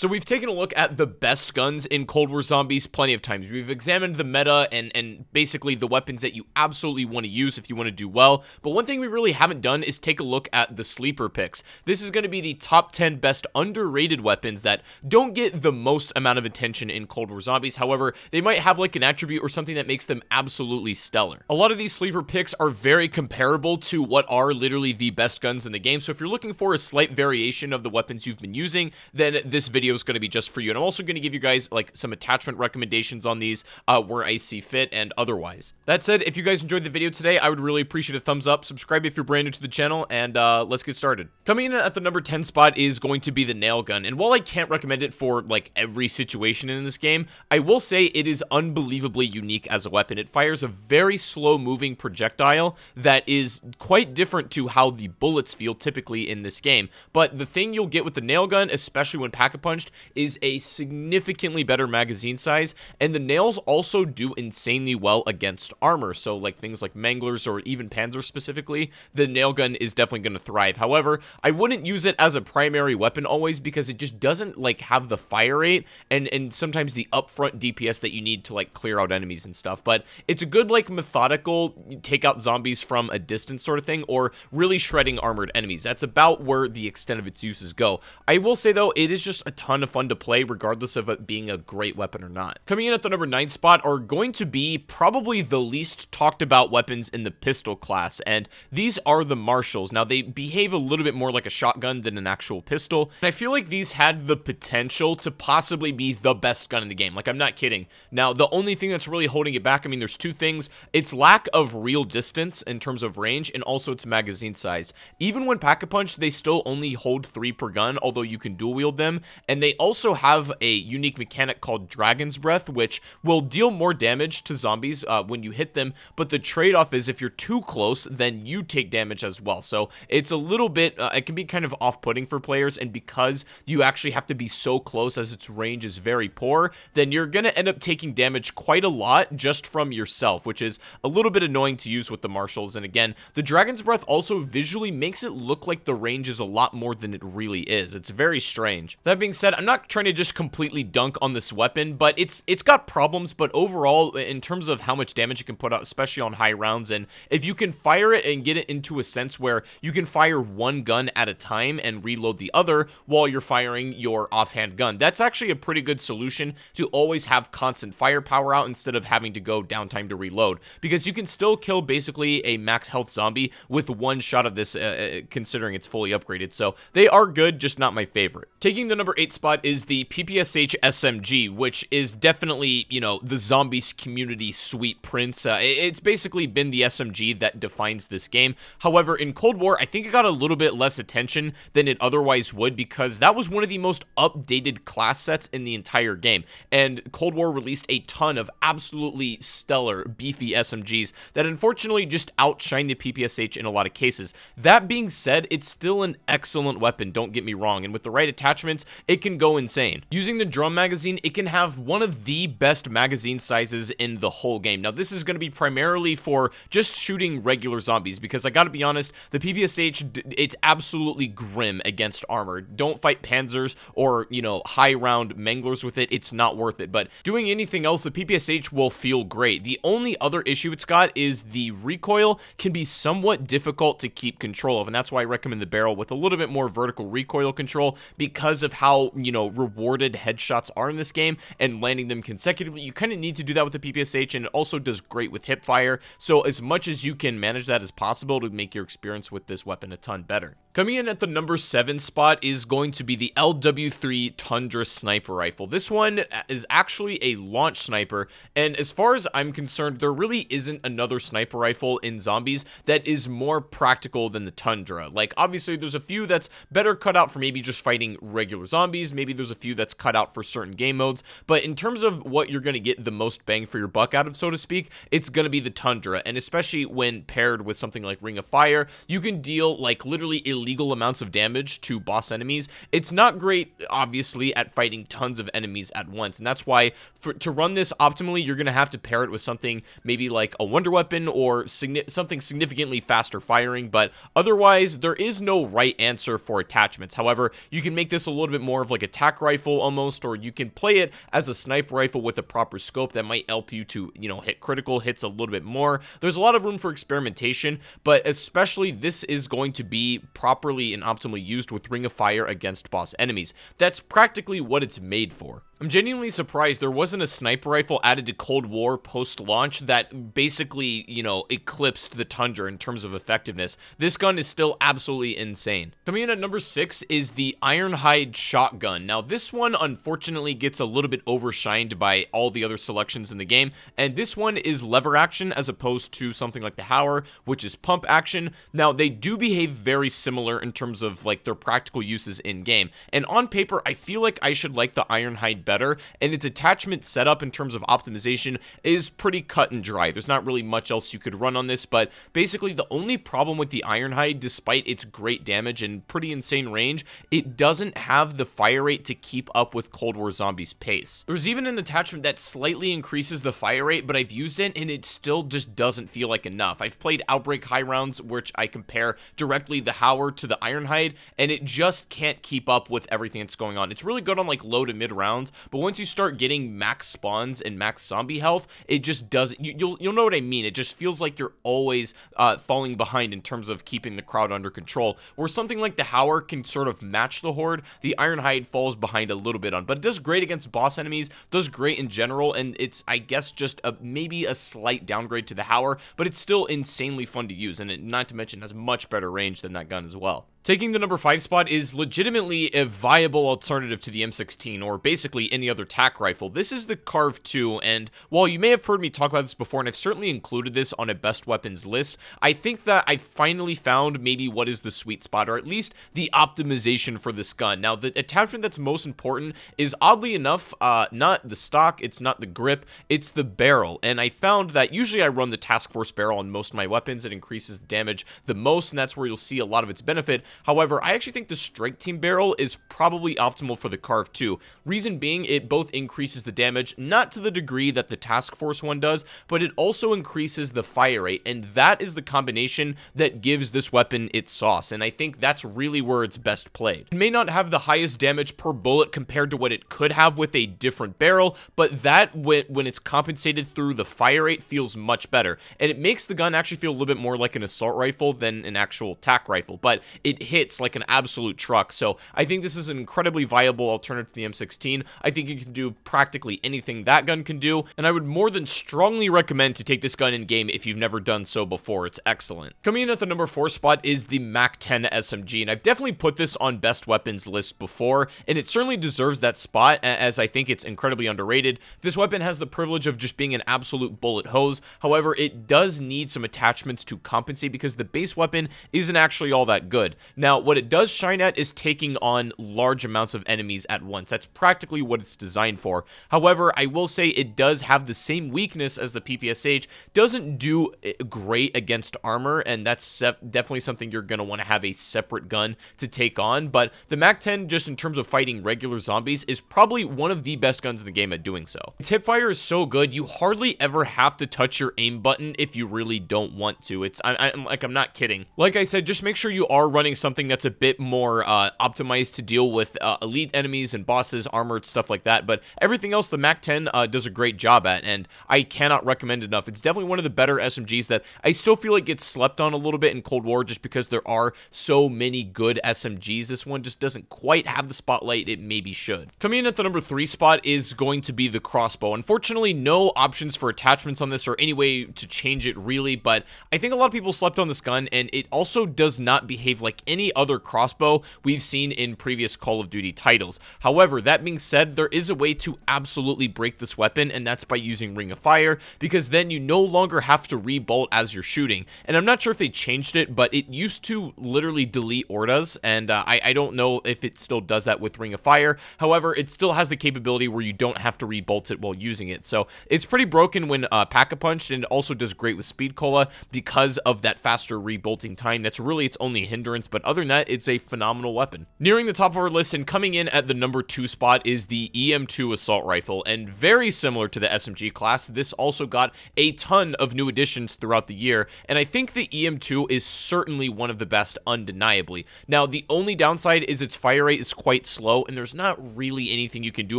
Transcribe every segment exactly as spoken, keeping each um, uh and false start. So we've taken a look at the best guns in Cold War Zombies plenty of times. We've examined the meta and, and basically the weapons that you absolutely want to use if you want to do well. But one thing we really haven't done is take a look at the sleeper picks. This is going to be the top ten best underrated weapons that don't get the most amount of attention in Cold War Zombies. However, they might have like an attribute or something that makes them absolutely stellar. A lot of these sleeper picks are very comparable to what are literally the best guns in the game. So if you're looking for a slight variation of the weapons you've been using, then this video is going to be just for you. And I'm also going to give you guys like some attachment recommendations on these uh, where I see fit and otherwise. That said, if you guys enjoyed the video today, I would really appreciate a thumbs up, subscribe if you're brand new to the channel, and uh, let's get started. Coming in at the number ten spot is going to be the Nail Gun. And while I can't recommend it for like every situation in this game, I will say it is unbelievably unique as a weapon. It fires a very slow moving projectile that is quite different to how the bullets feel typically in this game. But the thing you'll get with the Nail Gun, especially when Pack-A-Punch is a significantly better magazine size, and the nails also do insanely well against armor. So like things like Manglers or even Panzer specifically, the Nail Gun is definitely going to thrive. However, I wouldn't use it as a primary weapon always because it just doesn't like have the fire rate and and sometimes the upfront D P S that you need to like clear out enemies and stuff. But it's a good like methodical take out zombies from a distance sort of thing, or really shredding armored enemies. That's about where the extent of its uses go. I will say though, it is just a ton of fun to play regardless of it being a great weapon or not. Coming in at the number nine spot are going to be probably the least talked about weapons in the pistol class, and these are the Marshals. Now they behave a little bit more like a shotgun than an actual pistol, and I feel like these had the potential to possibly be the best gun in the game. Like, I'm not kidding. Now the only thing that's really holding it back, I mean, there's two things. It's lack of real distance in terms of range, and also its magazine size. Even when Pack-A-Punch, they still only hold three per gun, although you can dual wield them. And And they also have a unique mechanic called Dragon's Breath, which will deal more damage to zombies uh, when you hit them, but the trade-off is if you're too close, then you take damage as well. So it's a little bit, uh, it can be kind of off-putting for players, and because you actually have to be so close as its range is very poor, then you're going to end up taking damage quite a lot just from yourself, which is a little bit annoying to use with the Marshals. And again, the Dragon's Breath also visually makes it look like the range is a lot more than it really is. It's very strange. That being said, I'm not trying to just completely dunk on this weapon, but it's it's got problems. But overall, in terms of how much damage it can put out, especially on high rounds, and if you can fire it and get it into a sense where you can fire one gun at a time and reload the other while you're firing your offhand gun, that's actually a pretty good solution to always have constant firepower out instead of having to go downtime to reload, because you can still kill basically a max health zombie with one shot of this, uh, considering it's fully upgraded. So they are good, just not my favorite. Taking the number eight spot is the P P S H S M G, which is definitely, you know, the zombies community sweet prince. Uh, it's basically been the S M G that defines this game. However, in Cold War, I think it got a little bit less attention than it otherwise would, because that was one of the most updated class sets in the entire game, and Cold War released a ton of absolutely stellar, beefy S M Gs that unfortunately just outshine the P P S H in a lot of cases. That being said, it's still an excellent weapon, don't get me wrong, and with the right attachments, it can go insane. Using the drum magazine, it can have one of the best magazine sizes in the whole game. Now this is going to be primarily for just shooting regular zombies, because I gotta be honest, the P P S H, it's absolutely grim against armor. Don't fight Panzers or, you know, high round Manglers with it. It's not worth it. But doing anything else, the P P S H will feel great. The only other issue it's got is the recoil can be somewhat difficult to keep control of, and that's why I recommend the barrel with a little bit more vertical recoil control, because of how, you know, rewarded headshots are in this game, and landing them consecutively. You kind of need to do that with the P P S H, and it also does great with hip fire. So as much as you can manage that as possible to make your experience with this weapon a ton better. Coming in at the number seven spot is going to be the L W three Tundra sniper rifle. This one is actually a launch sniper, and as far as I'm concerned, there really isn't another sniper rifle in zombies that is more practical than the Tundra. Like, obviously there's a few that's better cut out for maybe just fighting regular zombies. Maybe there's a few that's cut out for certain game modes, but in terms of what you're going to get the most bang for your buck out of, so to speak, it's going to be the Tundra. And especially when paired with something like Ring of Fire, you can deal like literally elite legal amounts of damage to boss enemies. It's not great, obviously, at fighting tons of enemies at once, and that's why for, to run this optimally, you're going to have to pair it with something maybe like a wonder weapon or signi- something significantly faster firing, but otherwise, there is no right answer for attachments. However, you can make this a little bit more of like a tac rifle almost, or you can play it as a sniper rifle with a proper scope that might help you to, you know, hit critical hits a little bit more. There's a lot of room for experimentation, but especially this is going to be properly and optimally used with Ring of Fire against boss enemies. That's practically what it's made for. I'm genuinely surprised there wasn't a sniper rifle added to Cold War post-launch that basically, you know, eclipsed the Tundra in terms of effectiveness. This gun is still absolutely insane. Coming in at number six is the Ironhide shotgun. Now, this one, unfortunately, gets a little bit overshined by all the other selections in the game, and this one is lever action as opposed to something like the Hauer, which is pump action. Now, they do behave very similar in terms of, like, their practical uses in-game, and on paper, I feel like I should like the Ironhide better, and its attachment setup in terms of optimization is pretty cut and dry. There's not really much else you could run on this, but basically the only problem with the Ironhide, despite its great damage and pretty insane range, it doesn't have the fire rate to keep up with Cold War Zombies' pace. There's even an attachment that slightly increases the fire rate, but I've used it and it still just doesn't feel like enough. I've played Outbreak High rounds, which I compare directly the Hauer to the Ironhide, and it just can't keep up with everything that's going on. It's really good on like low to mid rounds, but once you start getting max spawns and max zombie health, it just doesn't, you, you'll you'll know what I mean. It just feels like you're always uh, falling behind in terms of keeping the crowd under control. Where something like the Hauer can sort of match the Horde, the Ironhide falls behind a little bit on, but it does great against boss enemies, does great in general, and it's, I guess, just a, maybe a slight downgrade to the Hauer, but it's still insanely fun to use, and it, not to mention has much better range than that gun as well. Taking the number five spot is legitimately a viable alternative to the M sixteen or basically any other tac rifle. This is the Carve two, and while you may have heard me talk about this before, and I've certainly included this on a best weapons list, I think that I finally found maybe what is the sweet spot, or at least the optimization for this gun. Now, the attachment that's most important is, oddly enough, uh, not the stock, it's not the grip, it's the barrel, and I found that usually I run the Task Force barrel on most of my weapons. It increases damage the most, and that's where you'll see a lot of its benefit. However, I actually think the Strike Team barrel is probably optimal for the Carve two. Reason being, it both increases the damage, not to the degree that the Task Force one does, but it also increases the fire rate, and that is the combination that gives this weapon its sauce, and I think that's really where it's best played. It may not have the highest damage per bullet compared to what it could have with a different barrel, but that, when it's compensated through the fire rate, feels much better, and it makes the gun actually feel a little bit more like an assault rifle than an actual tac rifle, but it hits like an absolute truck. So I think this is an incredibly viable alternative to the M sixteen. I think it can do practically anything that gun can do, and I would more than strongly recommend to take this gun in game if you've never done so before. It's excellent. Coming in at the number four spot is the Mac ten S M G, and I've definitely put this on best weapons list before, and it certainly deserves that spot, as I think it's incredibly underrated. This weapon has the privilege of just being an absolute bullet hose. However, it does need some attachments to compensate because the base weapon isn't actually all that good. Now, what it does shine at is taking on large amounts of enemies at once. That's practically what it's designed for. However, I will say it does have the same weakness as the P P S H. Doesn't do great against armor, and that's definitely something you're going to want to have a separate gun to take on, but the Mac ten, just in terms of fighting regular zombies, is probably one of the best guns in the game at doing so. Its hipfire is so good, you hardly ever have to touch your aim button if you really don't want to. It's, I, I'm like, I'm not kidding. Like I said, just make sure you are running something that's a bit more uh, optimized to deal with uh, elite enemies and bosses, armored, stuff like that, but everything else the Mac ten uh, does a great job at, and I cannot recommend it enough. It's definitely one of the better S M Gs that I still feel like gets slept on a little bit in Cold War just because there are so many good S M Gs. This one just doesn't quite have the spotlight it maybe should. Coming in at the number three spot is going to be the crossbow. Unfortunately, no options for attachments on this or any way to change it really, but I think a lot of people slept on this gun, and it also does not behave like any other crossbow we've seen in previous Call of Duty titles. However, that being said, there is a way to absolutely break this weapon, and that's by using Ring of Fire, because then you no longer have to re-bolt as you're shooting. And I'm not sure if they changed it, but it used to literally delete O R Ds, and uh, I, I don't know if it still does that with Ring of Fire. However, it still has the capability where you don't have to re-bolt it while using it. So it's pretty broken when uh, Pack-A-Punched, and it also does great with Speed Cola because of that faster re-bolting time. That's really its only hindrance, but But other than that, it's a phenomenal weapon. Nearing the top of our list and coming in at the number two spot is the E M two assault rifle, and very similar to the S M G class, this also got a ton of new additions throughout the year, and I think the E M two is certainly one of the best, undeniably. Now, the only downside is its fire rate is quite slow, and there's not really anything you can do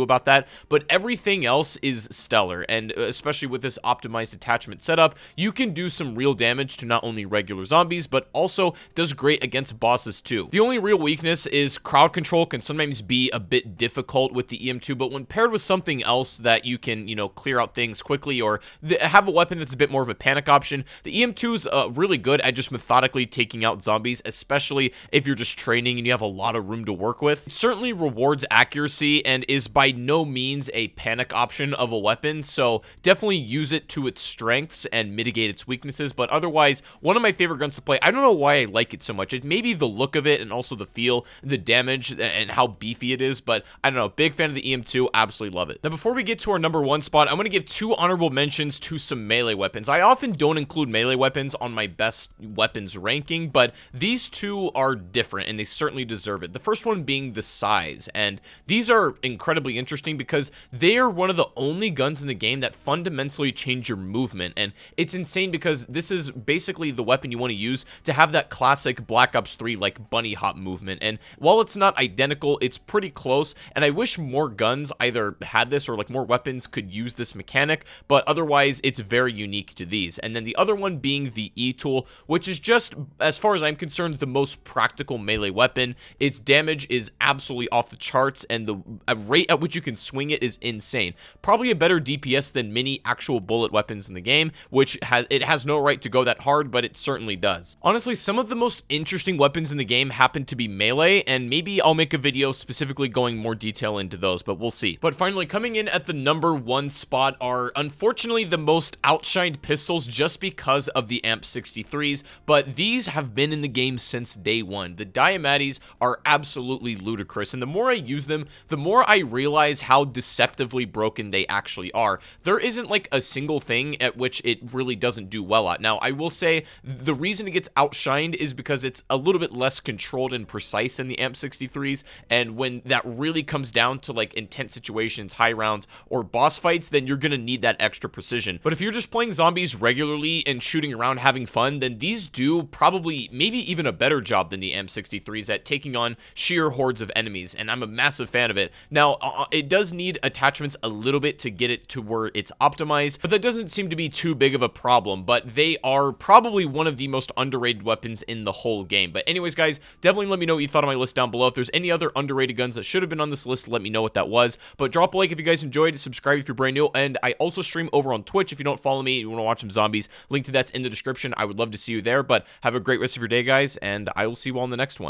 about that, but everything else is stellar, and especially with this optimized attachment setup, you can do some real damage to not only regular zombies, but also does great against bosses too. The only real weakness is crowd control can sometimes be a bit difficult with the E M two, but when paired with something else that you can, you know, clear out things quickly or th have a weapon that's a bit more of a panic option, the E M two is uh, really good at just methodically taking out zombies, especially if you're just training and you have a lot of room to work with. It certainly rewards accuracy and is by no means a panic option of a weapon, so definitely use it to its strengths and mitigate its weaknesses, but otherwise, one of my favorite guns to play. I don't know why I like it so much. It may be the look of it and also the feel, the damage, and how beefy it is, but I don't know. Big fan of the E M two. Absolutely love it. Now, before we get to our number one spot, I'm going to give two honorable mentions to some melee weapons. I often don't include melee weapons on my best weapons ranking, but these two are different, and they certainly deserve it. The first one being the size, and these are incredibly interesting because they are one of the only guns in the game that fundamentally change your movement, and it's insane because this is basically the weapon you want to use to have that classic Black Ops three like bunny hop movement, and while it's not identical, it's pretty close, and I wish more guns either had this or like more weapons could use this mechanic, but otherwise it's very unique to these. And then the other one being the e-tool, which is just, as far as I'm concerned, the most practical melee weapon. Its damage is absolutely off the charts, and the rate at which you can swing it is insane. Probably a better D P S than many actual bullet weapons in the game, which has it has no right to go that hard, but it certainly does. Honestly, some of the most interesting weapons in the game happen to be melee, and maybe I'll make a video specifically going more detail into those, but we'll see. But finally, coming in at the number one spot are unfortunately the most outshined pistols just because of the Amp sixty-threes, but these have been in the game since day one. The Diamatis are absolutely ludicrous, and the more I use them, the more I realize how deceptively broken they actually are. There isn't like a single thing at which it really doesn't do well at. Now, I will say the reason it gets outshined is because it's a little bit less controlled and precise than the Amp sixty-threes, and when that really comes down to like intense situations, high rounds, or boss fights, then you're gonna need that extra precision. But if you're just playing zombies regularly and shooting around having fun, then these do probably maybe even a better job than the Amp sixty-threes at taking on sheer hordes of enemies, and I'm a massive fan of it. Now, uh, it does need attachments a little bit to get it to where it's optimized, but that doesn't seem to be too big of a problem, but they are probably one of the most underrated weapons in the whole game. But anyways, guys, definitely let me know what you thought of my list down below. If there's any other underrated guns that should have been on this list, let me know what that was. But drop a like if you guys enjoyed, subscribe if you're brand new, and I also stream over on Twitch. If you don't follow me and you want to watch some zombies, link to that's in the description. I would love to see you there, but have a great rest of your day, guys, and I will see you all in the next one.